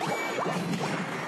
We'll be right back.